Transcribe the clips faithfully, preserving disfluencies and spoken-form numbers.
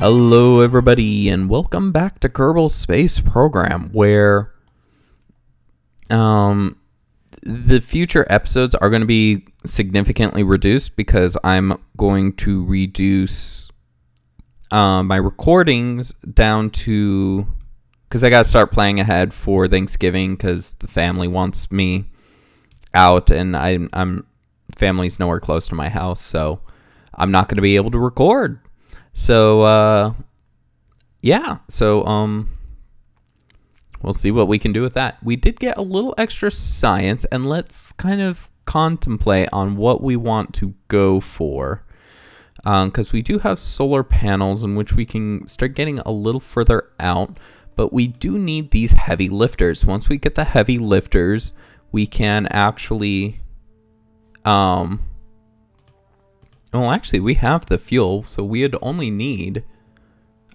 Hello everybody, and welcome back to Kerbal Space Program, where um, the future episodes are going to be significantly reduced because I'm going to reduce uh, my recordings down to, because I got to start planning ahead for Thanksgiving because the family wants me out, and I, I'm family's nowhere close to my house, so I'm not going to be able to record. So uh, yeah, so um, we'll see what we can do with that. We did get a little extra science, and let's kind of contemplate on what we want to go for, because um, we do have solar panels in which we can start getting a little further out, but we do need these heavy lifters. Once we get the heavy lifters, we can actually um well actually we have the fuel, so we'd only need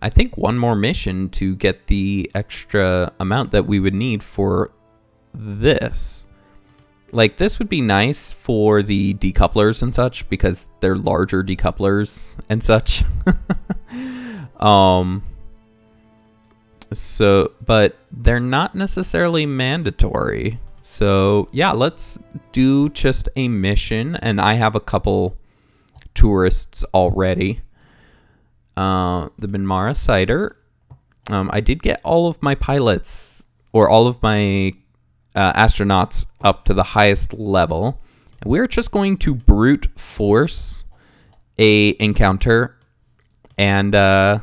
I think one more mission to get the extra amount that we would need for this. Like, this would be nice for the decouplers and such, because they're larger decouplers and such. um so but they're not necessarily mandatory. So yeah, let's do just a mission, and I have a couple tourists already. Uh, the Minmara cider. Um, I did get all of my pilots, or all of my uh, astronauts up to the highest level. We're just going to brute force a encounter, and uh,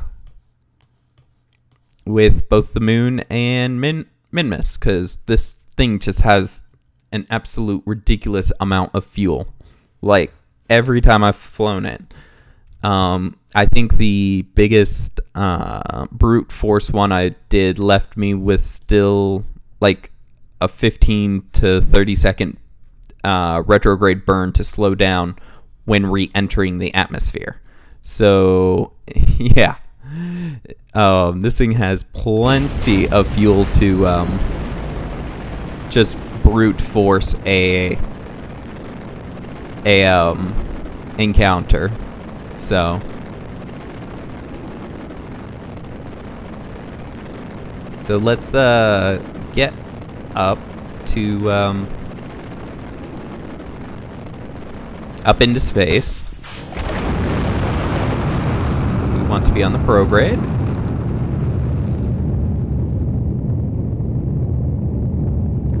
with both the Moon and Min Minmus, because this thing just has an absolute ridiculous amount of fuel. Like, every time I've flown it, um, I think the biggest uh, brute force one I did left me with still like a fifteen to thirty second uh, retrograde burn to slow down when re-entering the atmosphere. So yeah, um, this thing has plenty of fuel to um, just brute force a a um, encounter. So so let's uh, get up to um, up into space. We want to be on the prograde.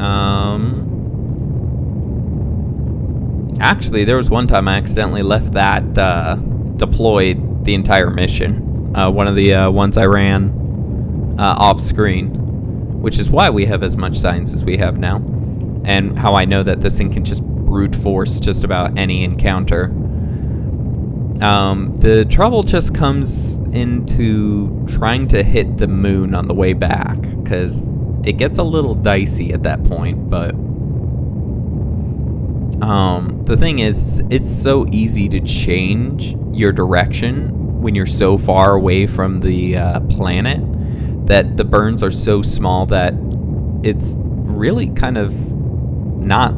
Um. Actually, there was one time I accidentally left that uh, deployed the entire mission. Uh, one of the uh, ones I ran uh, off screen, which is why we have as much science as we have now, and how I know that this thing can just brute force just about any encounter. Um, the trouble just comes into trying to hit the Moon on the way back, because it gets a little dicey at that point, but. Um, the thing is, it's so easy to change your direction when you're so far away from the uh, planet that the burns are so small that it's really kind of not,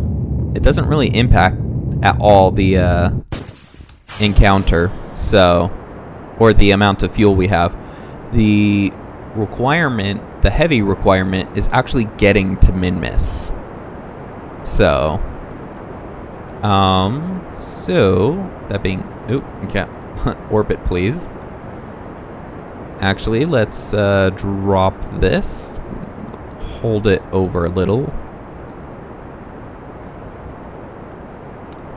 it doesn't really impact at all the uh, encounter, so, or the amount of fuel we have. The requirement, the heavy requirement, is actually getting to Minmus. So... Um, so, that being, oop, okay, orbit please. Actually, let's, uh, drop this, hold it over a little.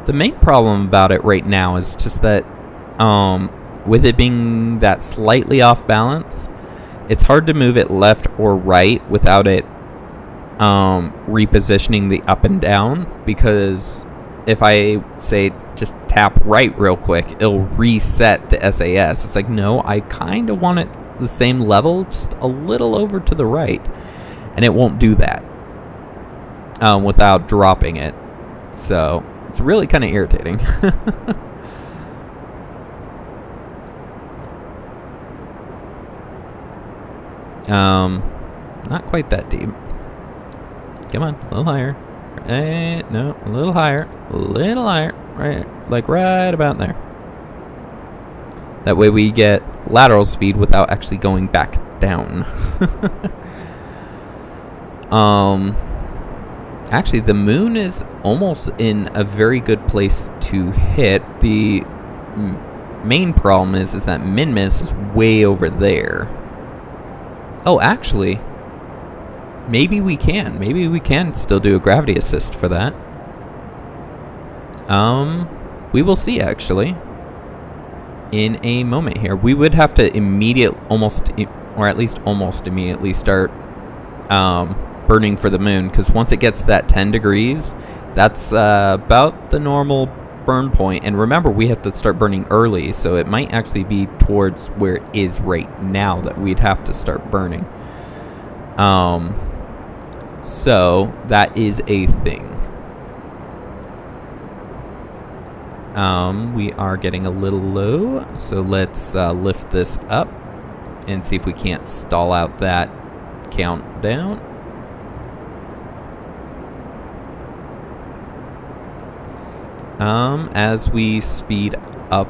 The main problem about it right now is just that, um, with it being that slightly off balance, it's hard to move it left or right without it, um, repositioning the up and down, because... If I say just tap right real quick, it'll reset the S A S. It's like, no, I kind of want it the same level, just a little over to the right, and it won't do that um, without dropping it. So it's really kind of irritating. um, not quite that deep. Come on, a little higher. Eh, no, a little higher, a little higher, right, like right about there. That way we get lateral speed without actually going back down. um, actually, the moon is almost in a very good place to hit. The main problem is, is that Minmus is way over there. Oh, actually, maybe we can. Maybe we can still do a gravity assist for that. Um, we will see, actually, in a moment here. We would have to immediately, almost, or at least almost immediately start um, burning for the moon, because once it gets to that ten degrees, that's uh, about the normal burn point. And remember, we have to start burning early, so it might actually be towards where it is right now that we'd have to start burning. Um, so that is a thing. Um, we are getting a little low, so let's uh, lift this up and see if we can't stall out that countdown. Um, as we speed up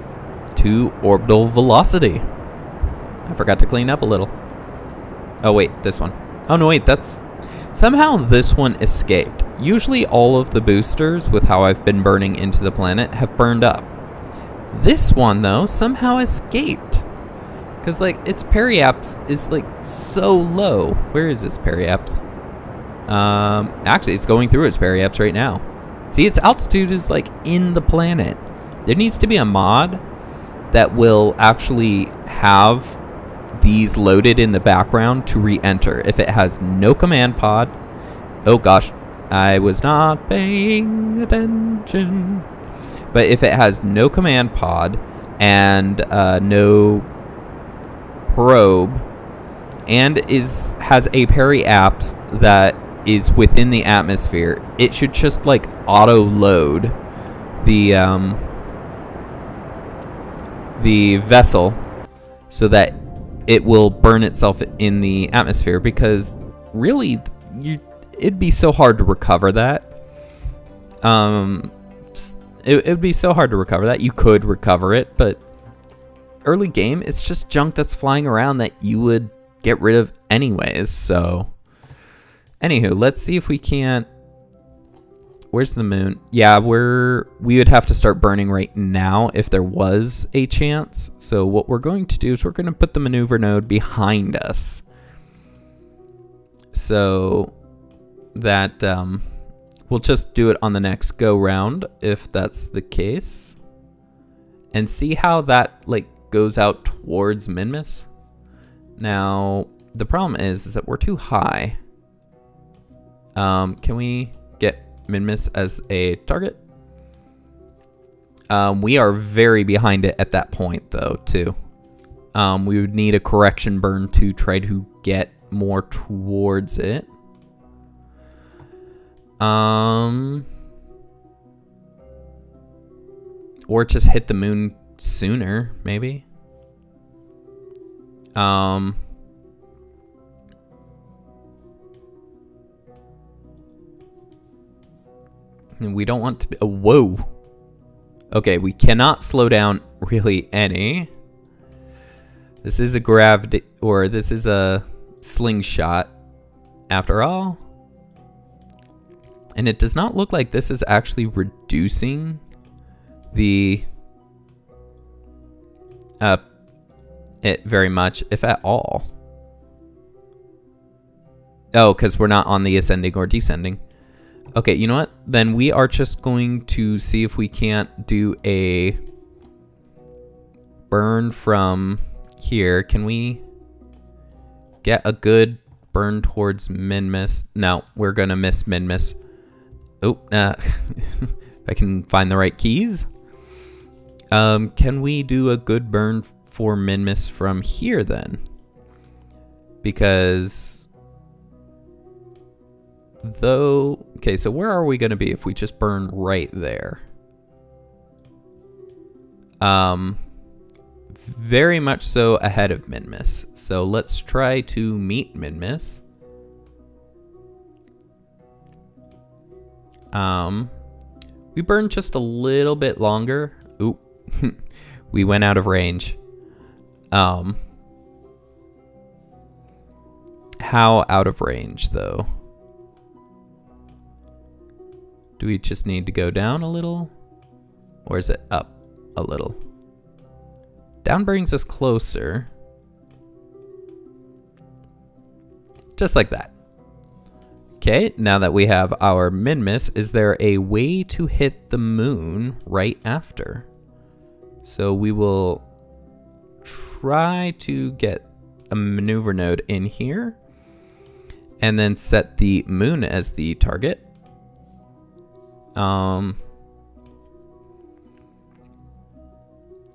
to orbital velocity. I forgot to clean up a little. Oh wait, this one. Oh no wait, that's... Somehow this one escaped. Usually all of the boosters, with how I've been burning into the planet, have burned up. This one, though, somehow escaped. Because, like, its periaps is, like, so low. Where is its periaps? Um, actually, it's going through its periaps right now. See, its altitude is, like, in the planet. There needs to be a mod that will actually have these loaded in the background to re-enter. If it has no command pod... Oh gosh, I was not paying attention. But if it has no command pod and uh, no probe, and is has a periaps that is within the atmosphere, it should just like auto load the um, the vessel so that it will burn itself in the atmosphere, because really you it'd be so hard to recover that. Um, it, it'd be so hard to recover that. You could recover it, but early game, it's just junk that's flying around that you would get rid of anyways, so. Anywho, let's see if we can't, where's the moon? Yeah, we're, we would have to start burning right now if there was a chance. So what we're going to do is we're gonna put the maneuver node behind us. So that um, we'll just do it on the next go round if that's the case, and see how that like goes out towards Minmus. Now the problem is, is that we're too high. Um, can we get Minmus as a target? Um, we are very behind it at that point though too. Um, we would need a correction burn to try to get more towards it. Um, or just hit the moon sooner, maybe. Um, and we don't want to be, oh, whoa. Okay, we cannot slow down really any. This is a gravity, or this is a slingshot after all. And it does not look like this is actually reducing the uh, it very much, if at all. Oh, because we're not on the ascending or descending. Okay, you know what? Then we are just going to see if we can't do a burn from here. Can we get a good burn towards Minmus? No, we're going to miss Minmus. Oh, uh, if I can find the right keys. Um, can we do a good burn for Minmus from here then? Because though, okay, so where are we going to be if we just burn right there? Um, very much so ahead of Minmus. So let's try to meet Minmus. Um, we burned just a little bit longer. Oop, we went out of range. Um, how out of range, though? Do we just need to go down a little? Or is it up a little? Down brings us closer. Just like that. Okay, now that we have our Minmus, is there a way to hit the moon right after? So we will try to get a maneuver node in here and then set the moon as the target. Um,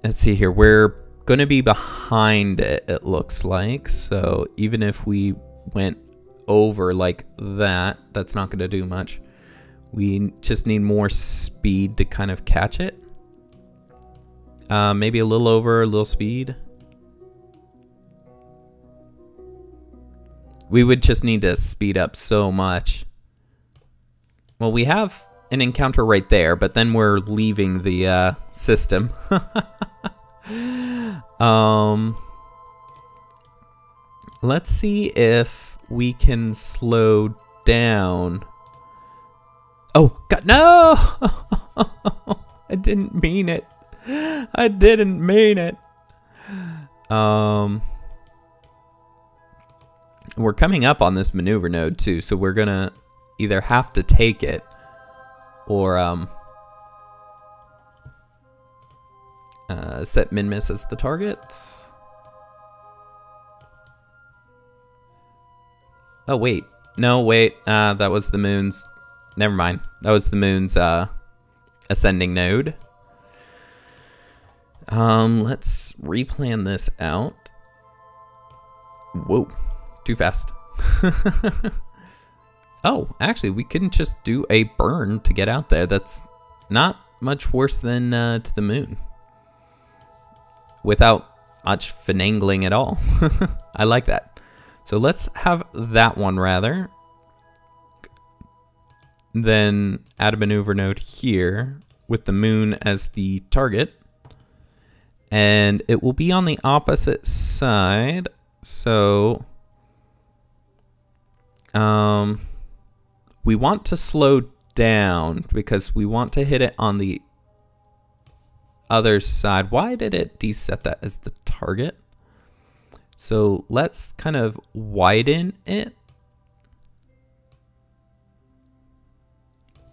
let's see here. We're going to be behind it, it looks like. So even if we went over like that, that's not going to do much. We just need more speed to kind of catch it. Uh, maybe a little over, a little speed. We would just need to speed up so much. Well, we have an encounter right there, but then we're leaving the uh, system. um, let's see if we can slow down. Oh, God, no! I didn't mean it. I didn't mean it. Um, we're coming up on this maneuver node, too, so we're going to either have to take it or um, uh, set Minmus as the target. Oh, wait. No, wait. Uh, that was the moon's... Never mind. That was the moon's uh, ascending node. Um, let's replan this out. Whoa. Too fast. Oh, actually, we couldn't just do a burn to get out there. That's not much worse than uh, to the moon. Without much finagling at all. I like that. So let's have that one rather. Then add a maneuver node here with the moon as the target. And it will be on the opposite side. So... Um... We want to slow down because we want to hit it on the other side. Why did it deset that as the target? So let's kind of widen it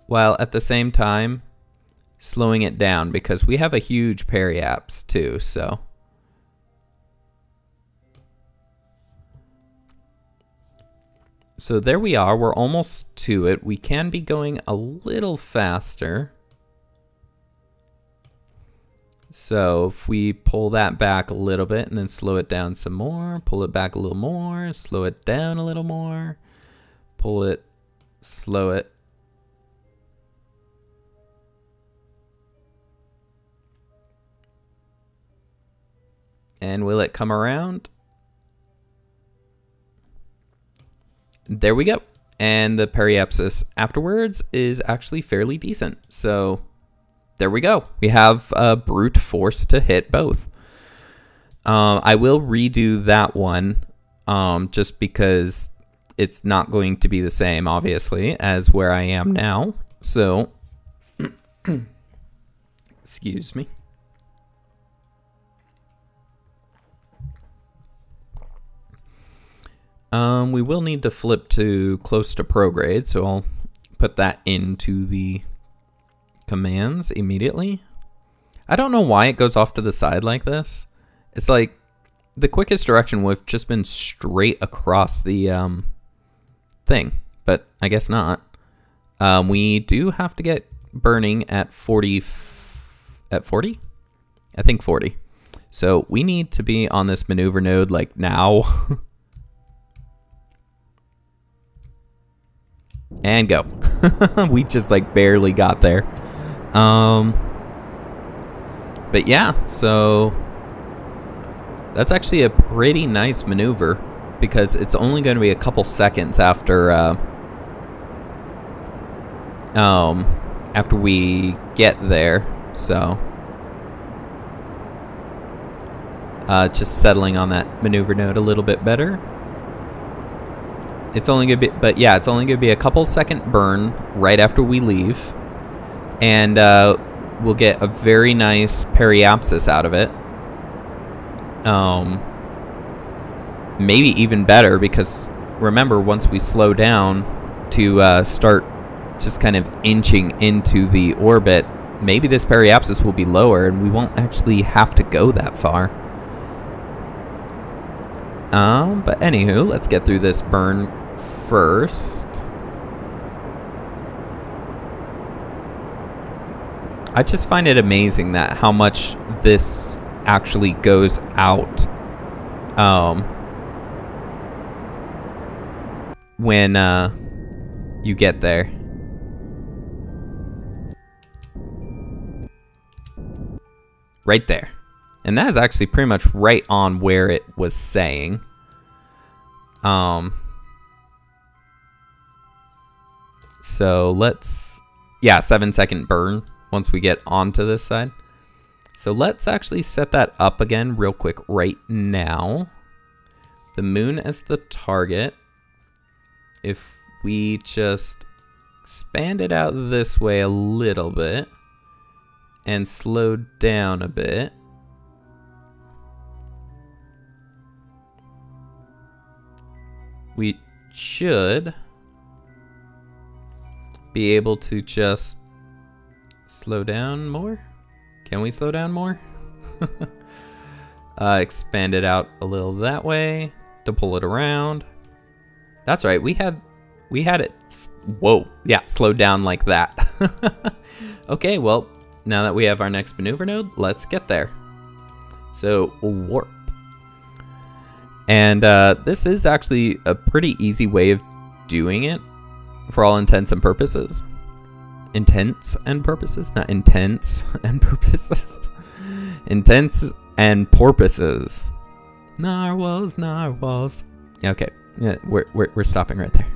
while at the same time slowing it down because we have a huge periapse too, so. So there we are, we're almost to it. We can be going a little faster. So if we pull that back a little bit and then slow it down some more, pull it back a little more, slow it down a little more, pull it, slow it. And will it come around? There we go. And the periapsis afterwards is actually fairly decent. So there we go. We have a brute force to hit both. Um, I will redo that one um, just because it's not going to be the same, obviously, as where I am now. So, excuse me. Um, we will need to flip to close to prograde, so I'll put that into the commands immediately. I don't know why it goes off to the side like this. It's like the quickest direction would have just been straight across the um, thing, but I guess not. Um, we do have to get burning at forty. At forty? I think forty. So we need to be on this maneuver node like now. And go. We just like barely got there. Um, but yeah, so that's actually a pretty nice maneuver because it's only going to be a couple seconds after uh, um, after we get there. So uh, just settling on that maneuver node a little bit better. It's only gonna be, but yeah, it's only gonna be a couple second burn right after we leave, and uh, we'll get a very nice periapsis out of it. Um, maybe even better, because remember, once we slow down to uh, start just kind of inching into the orbit, maybe this periapsis will be lower and we won't actually have to go that far. Um, but anywho, let's get through this burn first. I just find it amazing that how much this actually goes out um, when uh, you get there. Right there. And that is actually pretty much right on where it was saying. Um, so let's, yeah, seven second burn once we get onto this side. So let's actually set that up again real quick right now. The moon as the target. If we just expand it out this way a little bit and slow down a bit. We should be able to just slow down more. Can we slow down more? uh, expand it out a little that way to pull it around. That's right. We had we had it. Whoa. Yeah, slow down like that. Okay. Well, now that we have our next maneuver node, let's get there. So warp. And uh, this is actually a pretty easy way of doing it for all intents and purposes. Intents and purposes? Not intents and purposes. Intents and porpoises. Narwhals, narwhals. Okay, yeah, we're, we're, we're stopping right there.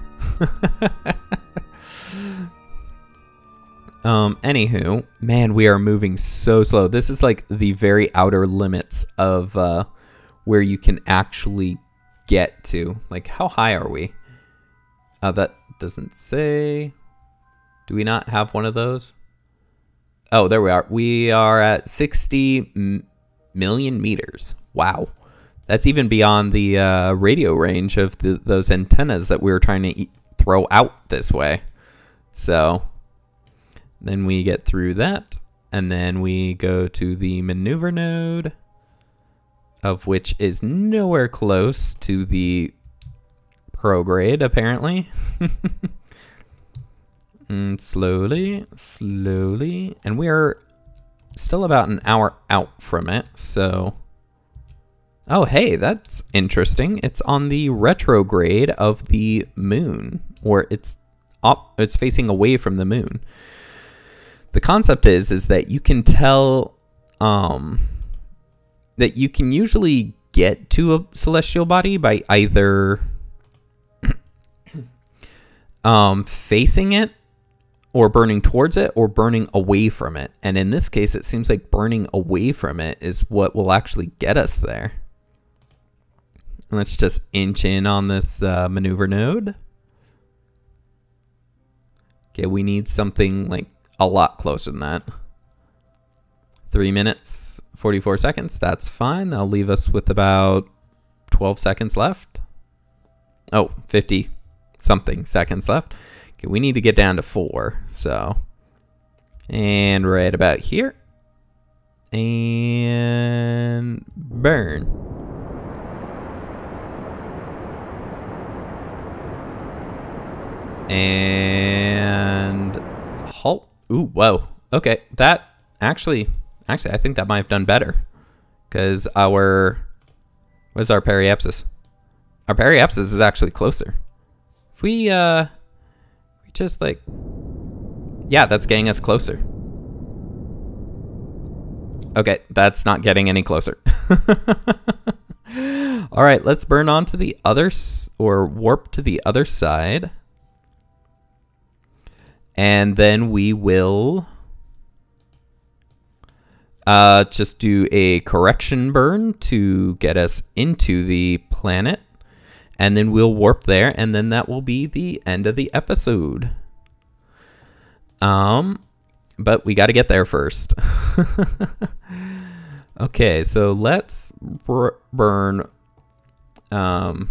um, anywho, man, we are moving so slow. This is like the very outer limits of... Uh, where you can actually get to. Like, how high are we? Uh, that doesn't say. Do we not have one of those? Oh, there we are. We are at sixty million meters. Wow. That's even beyond the uh, radio range of the, those antennas that we were trying to e throw out this way. So then we get through that, and then we go to the maneuver node, of which is nowhere close to the prograde, apparently. And slowly, slowly, and we are still about an hour out from it, so... Oh, hey, that's interesting. It's on the retrograde of the moon, or it's up, it's facing away from the moon. The concept is, is that you can tell... Um, that you can usually get to a celestial body by either um, facing it or burning towards it or burning away from it. And in this case, it seems like burning away from it is what will actually get us there. And let's just inch in on this uh, maneuver node. Okay, we need something like a lot closer than that. three minutes, forty-four seconds, that's fine. That'll leave us with about twelve seconds left. Oh, fifty something seconds left. Okay, we need to get down to four, so. And right about here. And burn. And halt. Ooh, whoa, okay, that actually, Actually, I think that might have done better, because our, what's our periapsis? Our periapsis is actually closer. If we, uh, we just like, yeah, that's getting us closer. Okay, that's not getting any closer. All right, let's burn on to the other, s or warp to the other side. And then we will... Uh, just do a correction burn to get us into the planet, and then we'll warp there, and then that will be the end of the episode. Um, but we got to get there first. Okay, so let's burn um,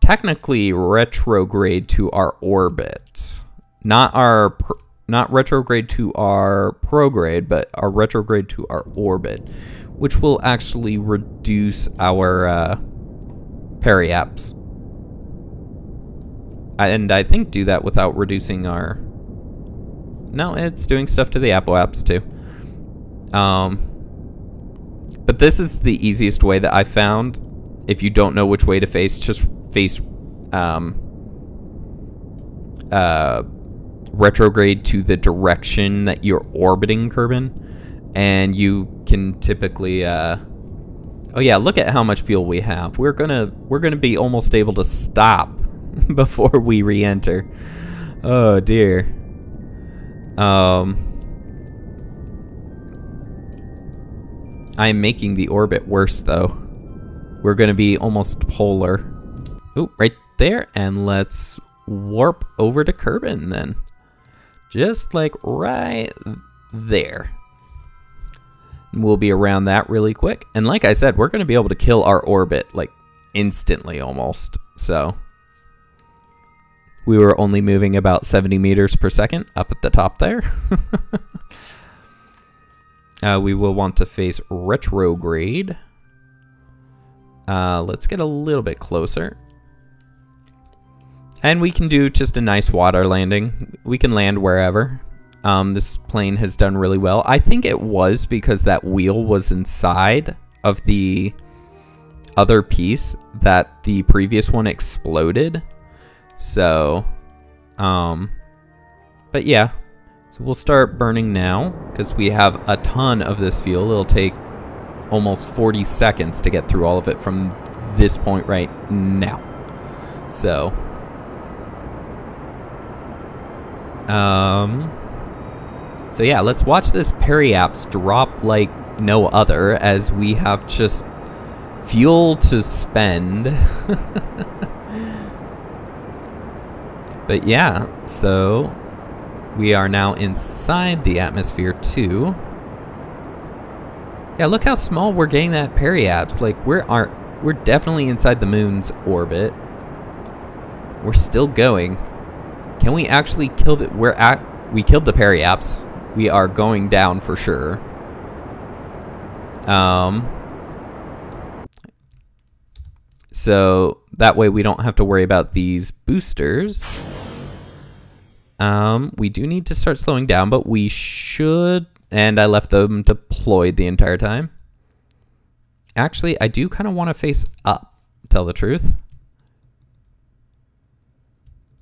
technically retrograde to our orbit, not our per not retrograde to our prograde, but our retrograde to our orbit, which will actually reduce our uh, periaps. And I think do that without reducing our... No, it's doing stuff to the apoaps too. Um, but this is the easiest way that I found. If you don't know which way to face, just face... Um, uh, retrograde to the direction that you're orbiting, Kerbin, and you can typically uh oh yeah, look at how much fuel we have. We're gonna we're gonna be almost able to stop before we re-enter. Oh dear. um I'm making the orbit worse though. We're gonna be almost polar. Ooh, right there, and let's warp over to Kerbin then. Just like right there. And we'll be around that really quick. And like I said, we're going to be able to kill our orbit like instantly almost. So we were only moving about seventy meters per second up at the top there. uh, we will want to face retrograde. Uh, let's get a little bit closer. And we can do just a nice water landing. We can land wherever. Um, this plane has done really well. I think it was because that wheel was inside of the other piece that the previous one exploded. So, um, but yeah. So we'll start burning now because we have a ton of this fuel. It'll take almost forty seconds to get through all of it from this point right now. So... Um, so yeah, let's watch this periaps drop like no other as we have just fuel to spend. But yeah, so we are now inside the atmosphere too. Yeah, look how small we're getting that periaps. Like we're are we're definitely inside the moon's orbit. We're still going. Can we actually kill the... We're at... We killed the periaps. We are going down for sure. Um... So, that way we don't have to worry about these boosters. Um, we do need to start slowing down, but we should... And I left them deployed the entire time. Actually, I do kind of want to face up, to tell the truth.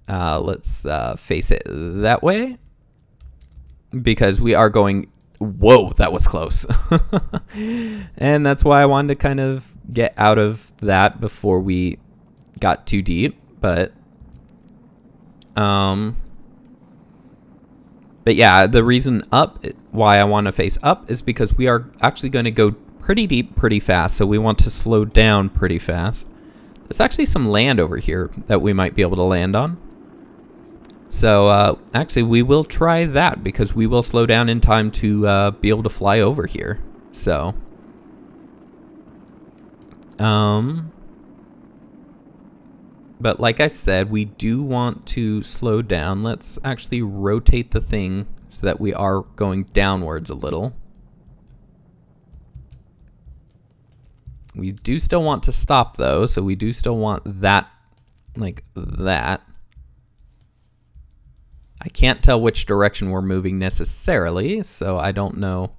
Uh, let's uh, face it that way because we are going... Whoa, that was close. And that's why I wanted to kind of get out of that before we got too deep. But um, but yeah, the reason up why I want to face up is because we are actually going to go pretty deep pretty fast. So we want to slow down pretty fast. There's actually some land over here that we might be able to land on. So, uh, actually, we will try that because we will slow down in time to uh, be able to fly over here. So, um, but like I said, we do want to slow down. Let's actually rotate the thing so that we are going downwards a little. We do still want to stop though, so we do still want that, like that. I can't tell which direction we're moving necessarily, so I don't know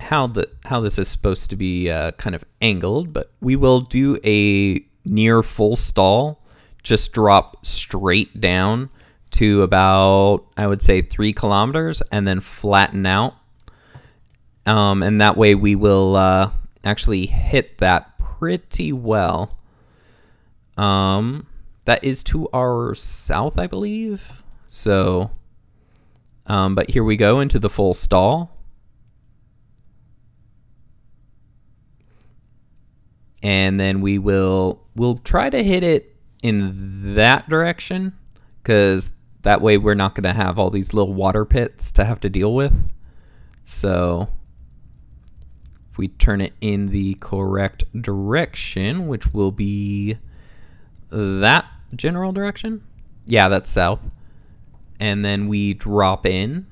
how the how this is supposed to be uh, kind of angled, but we will do a near full stall, just drop straight down to about, I would say, three kilometers and then flatten out. Um, and that way we will uh, actually hit that pretty well. Um, that is to our south, I believe. So Um, but here we go into the full stall. And then we will we'll try to hit it in that direction, because that way we're not going to have all these little water pits to have to deal with. So if we turn it in the correct direction, which will be that general direction. Yeah, that's south. And then we drop in.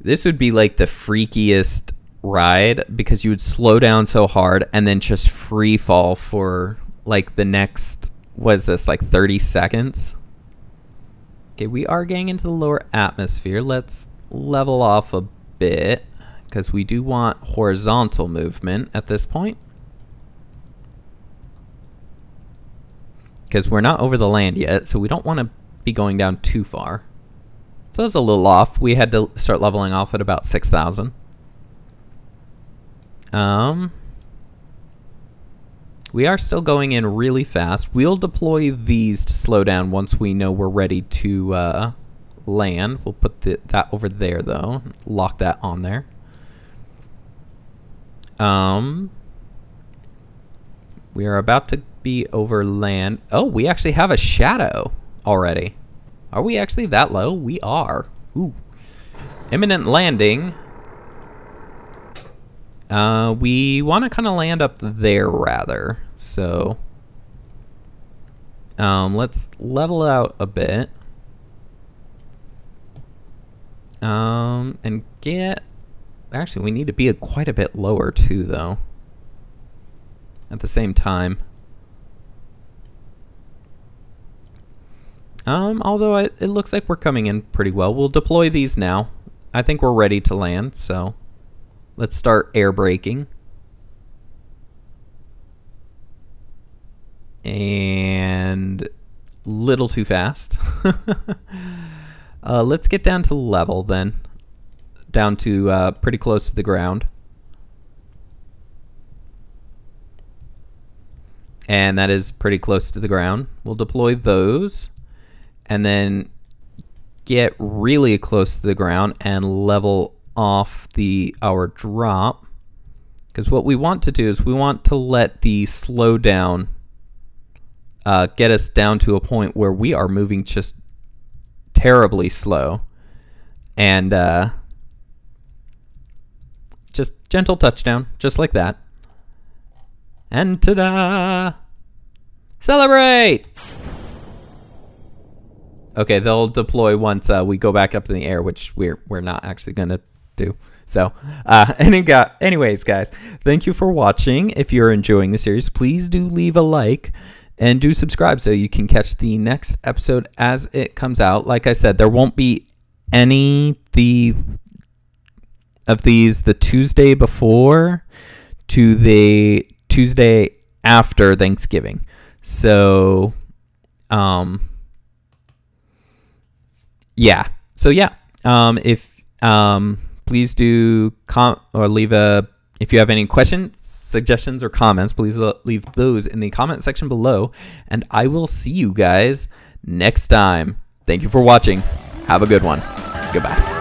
This would be like the freakiest ride, because you would slow down so hard and then just free fall for like the next, what is this, like thirty seconds? Okay, we are getting into the lower atmosphere. Let's level off a bit, because we do want horizontal movement at this point, because we're not over the land yet, so we don't want to be going down too far. So it's a little off. We had to start leveling off at about six thousand. Um, we are still going in really fast. We'll deploy these to slow down once we know we're ready to uh, land. We'll put the, that over there, though. Lock that on there. Um, we are about to be over land. Oh, we actually have a shadow already. Are we actually that low? We are. Ooh. Imminent landing. Uh, we want to kind of land up there rather, so um, let's level out a bit um, and get, actually we need to be a, quite a bit lower too though at the same time, um, although it, it looks like we're coming in pretty well. We'll deploy these now. I think we're ready to land, so let's start air braking. And little too fast. uh, let's get down to level then. Down to uh, pretty close to the ground. And that is pretty close to the ground. We'll deploy those. And then get really close to the ground and level off the our drop, because what we want to do is we want to let the slow down uh, get us down to a point where we are moving just terribly slow, and uh, just gentle touchdown, just like that, and ta-da! Celebrate! Okay, they'll deploy once uh, we go back up in the air, which we're we're not actually gonna do. So, uh, and it got, anyways, guys, thank you for watching. If you're enjoying the series, please do leave a like and do subscribe so you can catch the next episode as it comes out. Like I said, there won't be any the of these the Tuesday before to the Tuesday after Thanksgiving. So, um, yeah. So, yeah, um, if, um, please do com or leave a, if you have any questions, suggestions, or comments, please leave those in the comment section below. And I will see you guys next time. Thank you for watching. Have a good one. Goodbye.